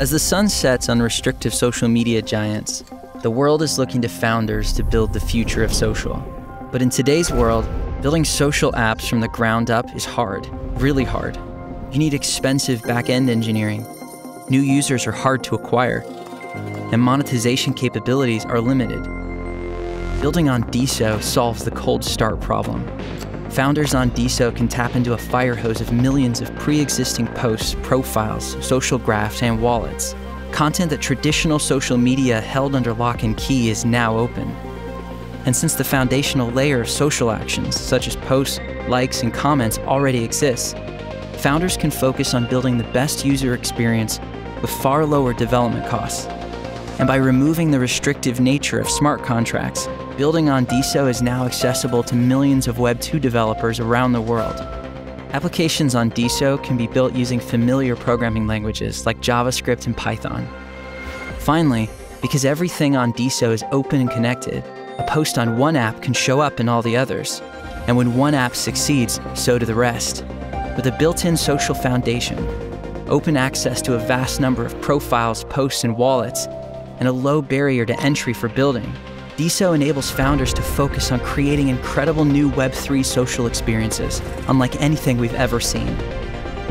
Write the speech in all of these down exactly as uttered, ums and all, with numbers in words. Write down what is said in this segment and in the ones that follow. As the sun sets on restrictive social media giants, the world is looking to founders to build the future of social. But in today's world, building social apps from the ground up is hard, really hard. You need expensive back-end engineering. New users are hard to acquire, and monetization capabilities are limited. Building on DeSo solves the cold start problem. Founders on DeSo can tap into a fire hose of millions of pre-existing posts, profiles, social graphs, and wallets. Content that traditional social media held under lock and key is now open. And since the foundational layer of social actions, such as posts, likes, and comments already exists, founders can focus on building the best user experience with far lower development costs. And by removing the restrictive nature of smart contracts, building on DeSo is now accessible to millions of Web two developers around the world. Applications on DeSo can be built using familiar programming languages like JavaScript and Python. Finally, because everything on DeSo is open and connected, a post on one app can show up in all the others. And when one app succeeds, so do the rest. With a built-in social foundation, open access to a vast number of profiles, posts, and wallets, and a low barrier to entry for building, DeSo enables founders to focus on creating incredible new Web three social experiences, unlike anything we've ever seen.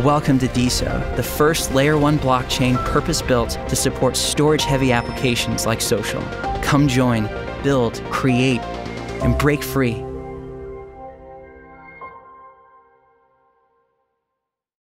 Welcome to DeSo, the first Layer one blockchain purpose-built to support storage-heavy applications like social. Come join, build, create, and break free.